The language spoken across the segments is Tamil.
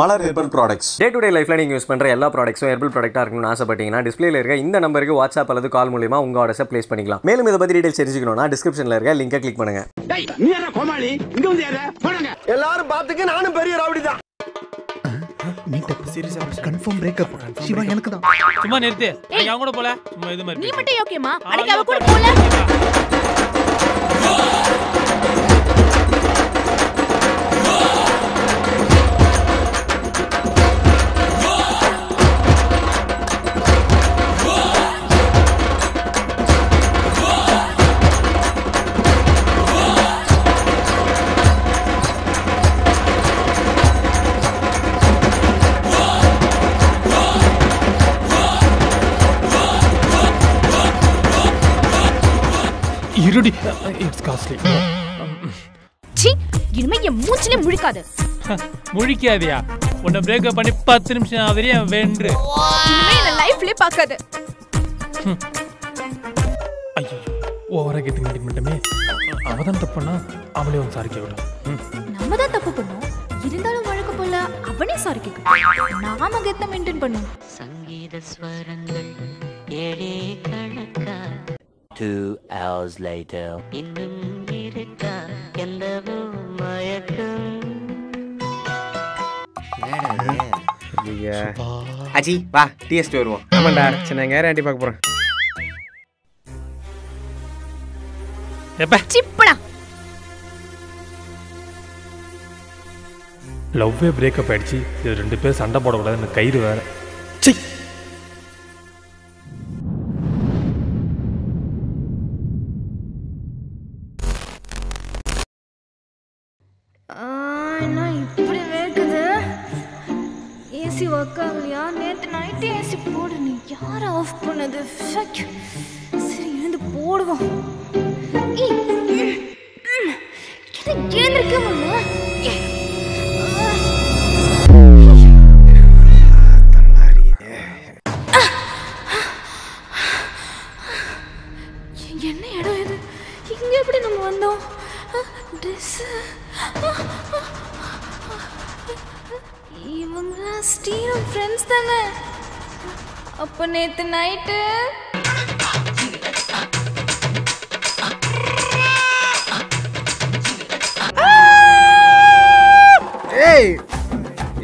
Malar herbal products. Day to day லைஃப்ல நீங்க யூஸ் பண்ற எல்லா ப்ராடக்ட்ஸும் ஹெர்பல் ப்ராடக்ட்டா இருக்கணும்னு ஆசைப்பட்டீங்கன்னா டிஸ்ப்ளேல இருக்க இந்த நம்பருக்கு வாட்ஸ்அப் அல்லது கால் மூலமா உங்க ஆர்டர்ஸை பிளேஸ் பண்ணிக்கலாம். மேலும் இதை பத்தி டீடைல்ஸ் தெரிஞ்சுக்கணும்னா டிஸ்கிரிப்ஷன்ல இருக்க லிங்கை கிளிக் பண்ணுங்க. டேய் நீ என்ன கோமாளி இங்க வந்து ஏற போடுங்க எல்லாரும் பாத்துக்க நானும் பெரிய ராவடி தான். இருடி, it's costly. சீ, இனிமே என் மூச்சிலே முழிக்காது. முழிக்காதியா? உன்னை பிரேக்கப் பண்ணி 10 நிமிஷம் ஆவறியா வென்று. இனிமே என்ன லைஃப்ல பார்க்காத. ஐயோ, ஓவரா கெட்டிங் டிமெண்டமே. அவதான் தப்புனா அவளே வந்து சாரி கேட்டா. நம்ம தான் தப்பு பண்ணோம். இருந்தாலும் வழக்கு போல அவனே சாரி கேக்குறான். நாம கெத்த மெயின்டெய்ன் பண்ணோம். சங்கீத ஸ்வரங்கள் ஏழே கணக்கா. 2 hours later innum irukka endavo mayakkum nadiya aji va taste varuvom amanda chenanga randy paak poran eppa chipda love e break up adichi rendu per sanda podavadha na kairu vera chi. அப்ப நேத்து நைட்டு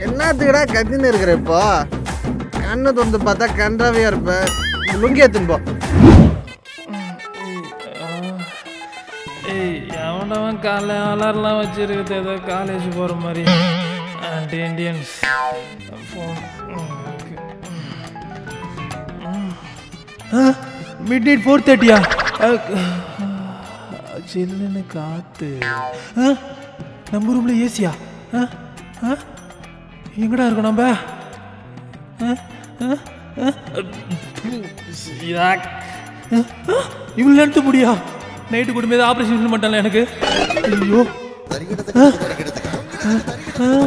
என்னத்துக்கடா கத்தின்னு இருக்கிற இப்போ கண்ணை தொந்து பார்த்தா கன்றாவையா இருப்ப லுங்கியா தின்போ எவனவன் காலை அலர்லாம் வச்சிருக்குது ஏதோ காலேஜ் போற மாதிரி இண்டியன்ஸ் மிட் நைட் 4:30யா சில்லுன்னு காத்து நம்ம ரூம்ல ஏசியா எங்கடா இருக்கோம் நம்ம இவ்வளோ எடுத்து முடியா நைட்டு கூடும்போது ஆப்ரேஷன் பண்ண மாட்டாங்களா எனக்கு ஐயோ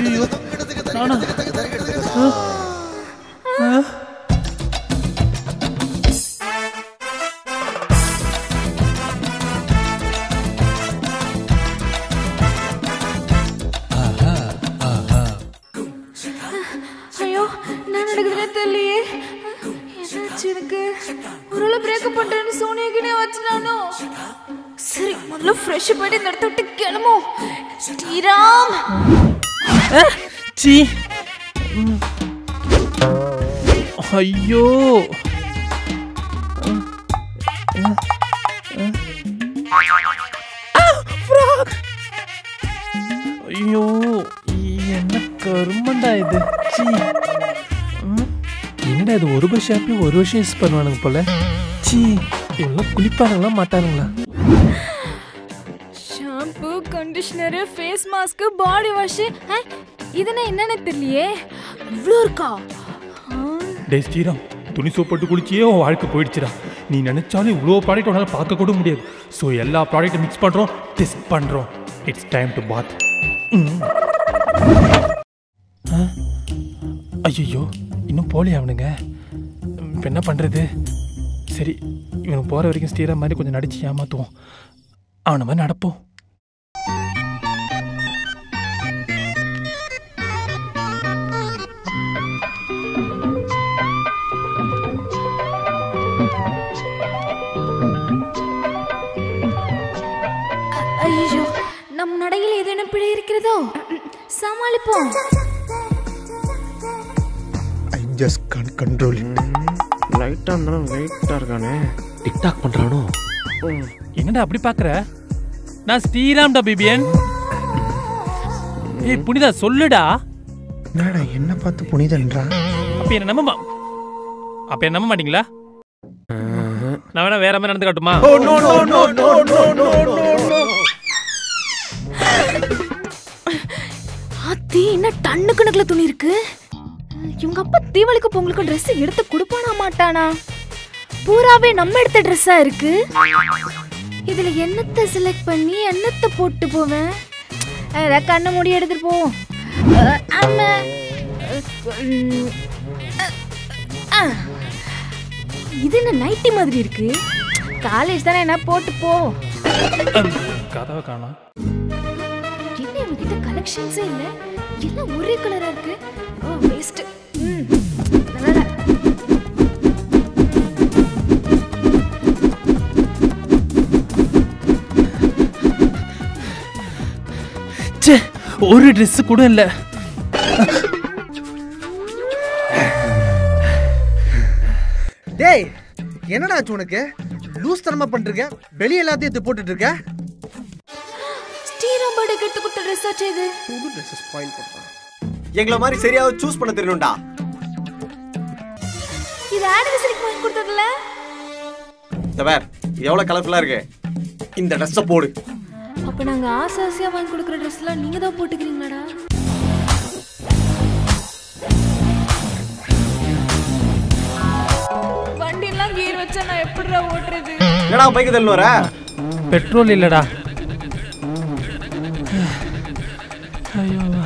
ஐயோ நானா ஐயோ ஐயோ என்ன கருமண்டா இது என்னடா இது ஒரு பஸ் ஷாப்பையும் ஒரு வருஷம் யூஸ் பண்ணுவானுங்க போல சீ இவெல்லாம் குளிப்பானுங்களா மாட்டானுங்களா shampoo conditioner face mask body wash இதெல்லாம் என்னன்னு தெரியலையே இவ்வளோ இருக்கா டேய் ஸ்ரீராம் துணி சோப்பட்டு குளிச்சியே உன் வாழ்க்கை போயிடுச்சுடா நீ நினச்சாலும் இவ்வளோ ப்ராடக்ட் உன்னால் பார்க்க கூட முடியாது ஸோ எல்லா ப்ராடக்ட்டும் மிக்ஸ் பண்ணுறோம் டெஸ்ட் பண்ணுறோம் இட்ஸ் டைம் டு பாத் ஐயோ இன்னும் போலியா அவனுங்க இப்போ என்ன பண்ணுறது சரி இவனுக்கு போகிற வரைக்கும் ஸ்ரீராம் மாதிரி கொஞ்சம் நடிச்சு ஏமாற்றுவோம் அவனை மாதிரி நடப்போம் வேலை இருக்கிறதோ, சமாளிப்போம். I just can't control it. லைட்டா இருந்தாலும் லைட்டா இருக்கானே, டிக்டாக் பண்றானோ? என்னடா அப்படி பாக்குற? நான் ஸ்ரீராம்டா பிபியன். ஏய் புனிதா சொல்லுடா. நானா என்ன பார்த்து புனிதன்றா? அப்ப என்ன நம்பமா? அப்ப என்ன நம்ப மாட்டீங்களா? நான் வேணா வேற மாதிரி நடந்து காட்டுமா? Oh no no no no no no. ஆத்தி என்ன டன்னு கணக்குல துணி இருக்கு. இவங்க அப்பா தீபாவளிக்கு பொங்கலுக்கு Dress எடுத்து கொடுப்பானா மாட்டானா? பூராவே நம்ம எடுத்த Dress-ஆ இருக்கு. இதுல என்னத்தை செலக்ட் பண்ணி என்னத்தை போட்டு போவேன்? ஏதா கண்ணை மூடி எடுத்துட்டு போ. அம்மா இது என்ன நைட்டி மாதிரி இருக்கு? காலேஜ் தானே, என்ன போட்டு போ. கதவை காணா. என்ன இவங்கிட்ட கலெக்ஷன்ஸே இல்லை, எல்லாம் ஒரே கலரா இருக்கு. வேஸ்ட். ஒரு Dress கூட இல்லை. டேய் என்னடா ஆச்சு உனக்கு? லூஸ் தரமா பண்றீங்க, வெளிய எல்லாத்தையும் போட்டுட்டு இருக்க. ஸ்ரீராம் பட கெட்டு குட்ட Dress ஆச்சேது. புது Dress ஸ்பாயில் பண்றான். எங்கள மாதிரி சரியா சாய்ஸ் பண்ண தெரியணும்டா. இது ஆடிவசரி பாயிண்ட் கொடுத்ததுல. தவர் எவ்வளவு கலர்ஃபுல்லா இருக்கு. இந்த Dress போடு. அப்ப நாங்க ஆசாசியா வாங்கி கொடுக்கிற Dressலாம் நீங்க தான் போட்டுக்கிறீங்களாடா? என்னடா பைக் தள்ளுற? பெட்ரோல் இல்லடா. ஐயோவா.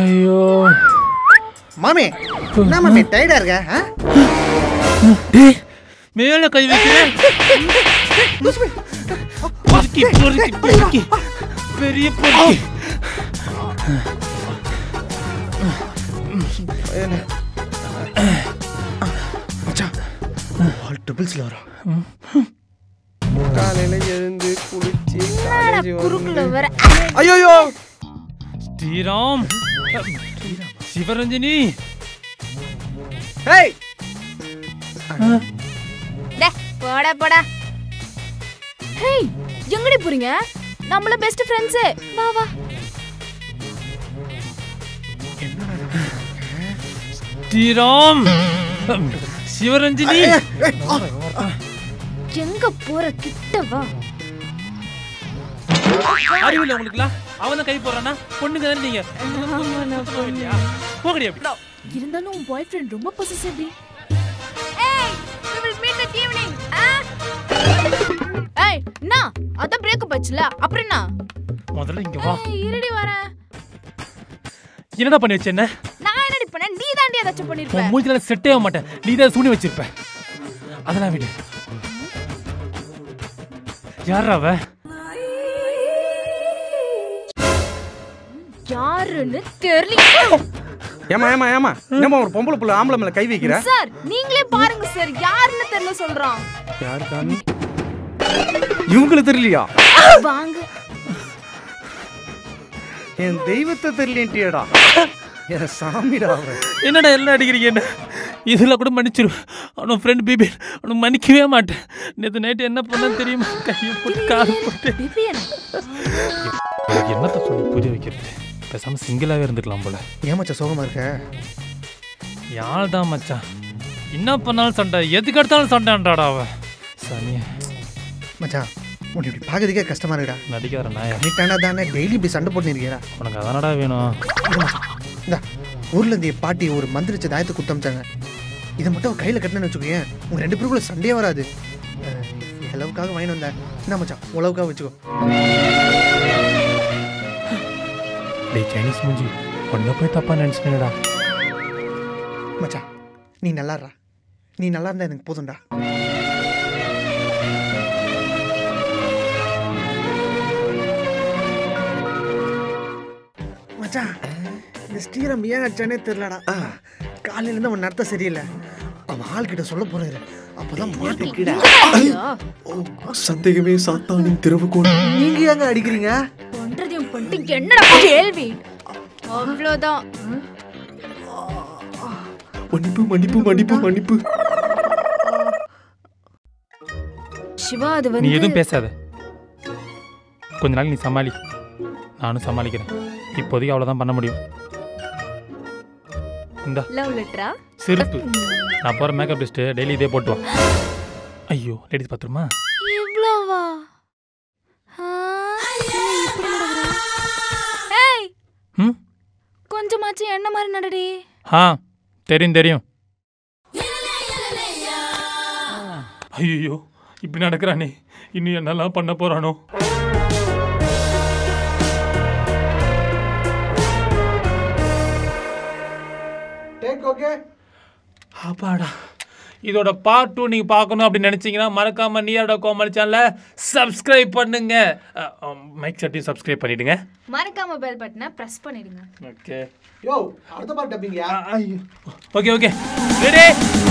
ஐயோ. மாமி, என்ன மாமி டைடா இருக்க? டேய், மேல கை வைக்கிறே. லூசுமே. பொறுக்கி பொறுக்கி பொறுக்கி. பெரிய பொறுக்கி. ஸ்ரீராம் சிவரஞ்சினி எங்கடி போறீங்க? நம்மள பெஸ்ட் ஃப்ரெண்ட்ஸ். வா வா. ஸ்ரீராம் சிவரஞ்சினி எங்க போற? கிட்ட வா. அறிவில்ல உங்களுக்குல? அவன கை போறானா? பொண்ணுங்க தான நீங்க. போகடி அப்படி. இருந்தாலும் உன் பாய் ஃப்ரெண்ட் ரொம்ப பொசசிவ். ஏய், we will meet that evening. ஏய், நா அத பிரேக்கப் ஆச்சுல. அப்புறம் என்ன? முதல்ல இங்க வா. இருடி வரேன். என்னடா பண்ணி வச்சே என்ன? நான் என்னடி பண்ண? நீ தான்டி அத செட் பண்ணிருப்ப. நான் மூஞ்சில செட் ஏவ மாட்டேன். நீ தான் சூனி வச்சிருப்ப. அதலாம் விடு. யாரா அவ? யாருன்னு தெரியல. ஏமா ஏமா ஏமா என்னமா ஒரு பொம்பள புள்ள ஆம்பள மேல கை வைக்கிறா? சார் நீங்களே பாருங்க சார், யாருன்னு தெரியல சொல்றான். யார் தான் இவங்கள தெரியலையா? வாங்க. என் தெய்வத்தை தெரியலன்டியடா. என் சாமிடா அவ. என்னடா எல்லாம் அடிக்கிறீங்க என்ன? இதுல கூட மன்னிச்சிரு. அவன் ஃப்ரெண்ட் பிபின் அவன் மன்னிக்கவே மாட்டேன். நேற்று நைட்டு என்ன பண்ணான்னு தெரியுமா? கையை போட்டு கால் போட்டு என்னத்தை சொல்லி புரிய வைக்கிறது? பேசாமல் சிங்கிளாகவே இருந்துக்கலாம் போல. ஏன் மச்சா சோகமாக இருக்க? யார் தான் மச்சான் என்ன பண்ணாலும் சண்டை, எதுக்கு எடுத்தாலும் சண்டைன்றாடா அவன். சாமியா மச்சான் உன்னை இப்படி பார்க்கறதுக்கே கஷ்டமாக இருக்குடா. நடிக்கார நாயா நீ தானே தானே டெய்லி இப்படி சண்டை போட்டு நிற்கிறா. உனக்கு அதனடா வேணும்? இந்த ஊர்லேருந்து பாட்டி ஒரு மந்திரிச்சு தாயத்தை குத்தமிச்சாங்க. இதை மட்டும் அவன் கையில் கட்டினேன்னு வச்சுக்கோங்க, உங்கள் ரெண்டு பேருக்குள்ள சண்டையே வராது. அளவுக்காக வாங்கிட்டு வந்தேன். என்ன மச்சான் உளவுக்காக வச்சுக்கோ. டே சைனீஸ் மூஞ்சி ஒன்றை போய் தப்பா நினச்சினேடா. மச்சான் நீ நல்லாடுறா, நீ நல்லா இருந்தா எனக்கு போதும்டா. மச்சான் இந்த ஸ்ரீராம் ஏன் ஆச்சானே தெரியலடா. காலையிலேருந்து அவன் நடத்த சரியில்லை. அவன் ஆள்கிட்ட சொல்ல போறேன். அப்பதான் மாட்டிக்கிட சந்தேகமே சாத்தானின் திறவுகோல். நீங்க ஏங்க அடிக்கிறீங்க? ஒன்றதையும் பண்ணி என்ன கேள்வி? அவ்வளோதான். மன்னிப்பு மன்னிப்பு மன்னிப்பு மன்னிப்பு. சிவா அது வந்து நீ எதுவும் பேசாத. கொஞ்ச நாள் நீ சமாளி, நானும் சமாளிக்கிறேன். இப்போதைக்கு அவ்வளோதான் பண்ண முடியும். இந்த லவ் லெட்டரா செருப்பு நான் போற மேக்கப் லிஸ்ட் டெய்லி இதே போட்டுவான். ஐயோ லேடிஸ் பாத்ரூமா இவ்ளோவா? ஏய் ம் கொஞ்சமாச்சு என்ன மாதிரி நடடி? ஆ தெரியும் தெரியும். ஐயோ இப்படி நடக்கிறானே, இன்னும் என்னெல்லாம் பண்ண போறானோ? அப்பாடா, இதோட பார்ட் 2 நீங்கள் பார்க்கணும் அப்படின்னு நினச்சிங்கன்னா மறக்காமல் near.com சேனலை சப்ஸ்கிரைப் பண்ணுங்க. மைக் சட்டியும் சப்ஸ்கிரைப் பண்ணிவிடுங்க. மறக்காமல் பெல் பட்டனை ப்ரெஸ் பண்ணிவிடுங்க. ஓகே யோ, அடுத்த பார்ட் டப்பிங்லையா? Okay okay ready.